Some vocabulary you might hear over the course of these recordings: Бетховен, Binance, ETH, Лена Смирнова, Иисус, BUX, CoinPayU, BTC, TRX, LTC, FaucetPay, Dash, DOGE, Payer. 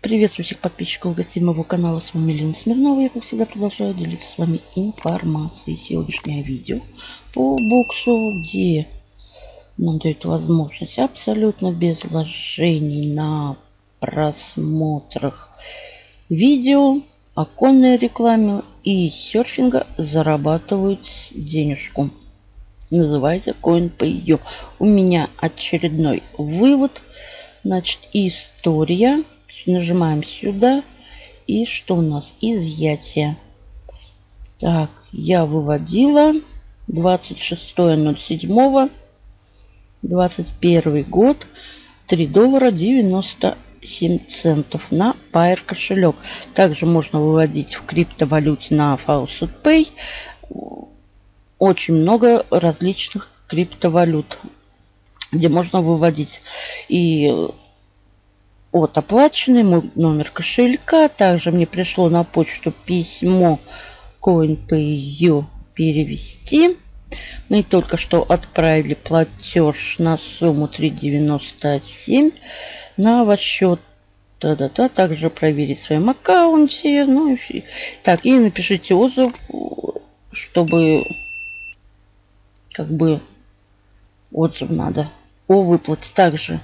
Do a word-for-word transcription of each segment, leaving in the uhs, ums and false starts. Приветствую всех подписчиков и гостей моего канала. С вами Лена Смирнова. Я, как всегда, продолжаю делиться с вами информацией. Сегодняшнее видео по боксу, где нам дает возможность абсолютно без вложений на просмотрах видео, оконной рекламы и серфинга зарабатывать денежку. Называется CoinPayU. У меня очередной вывод. Значит, история. Нажимаем сюда. И что у нас? Изъятие. Так, я выводила двадцать шестое ноль седьмое двадцать первый год три доллара девяносто семь центов на Payer кошелек. Также можно выводить в криптовалюте на FaucetPay. Очень много различных криптовалют, где можно выводить и от оплаченный мой номер кошелька. Также мне пришло на почту письмо CoinPayU перевести. Мы только что отправили платеж на сумму три девяносто семь на ваш счет. Да-да-да. Также проверить в своем аккаунте. Ну, и... Так, и напишите отзыв, чтобы как бы отзыв надо о выплате. Также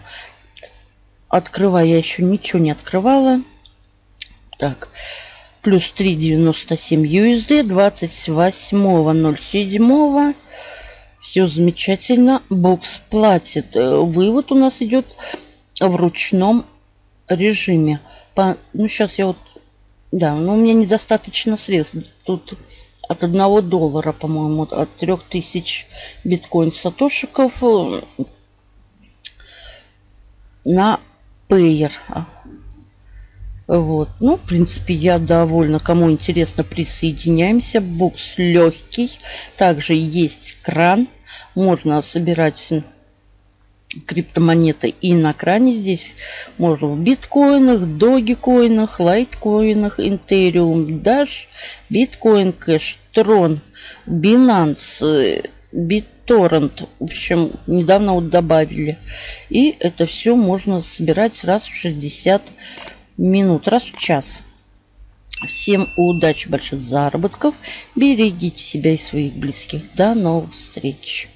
открываю, я еще ничего не открывала. Так, плюс три девяносто семь ю эс ди двадцать восьмое ноль седьмое. Все замечательно. Бокс платит. Вывод у нас идет в ручном режиме. По, ну, сейчас я вот... Да, но у меня недостаточно средств. Тут от одного доллара, по-моему, от трёх тысяч биткоин-сатошиков на Payer. Вот. Ну, в принципе, я довольна. Кому интересно, присоединяемся. Бокс легкий. Также есть кран. Можно собирать криптомонеты и на кране. Здесь можно в биткоинах, догикоинах, лайткоинах, интериум, Dash, биткоин, кэш, трон, Binance, бит торрент. В общем, недавно вот добавили. И это все можно собирать раз в шестьдесят минут, раз в час. Всем удачи, больших заработков. Берегите себя и своих близких. До новых встреч.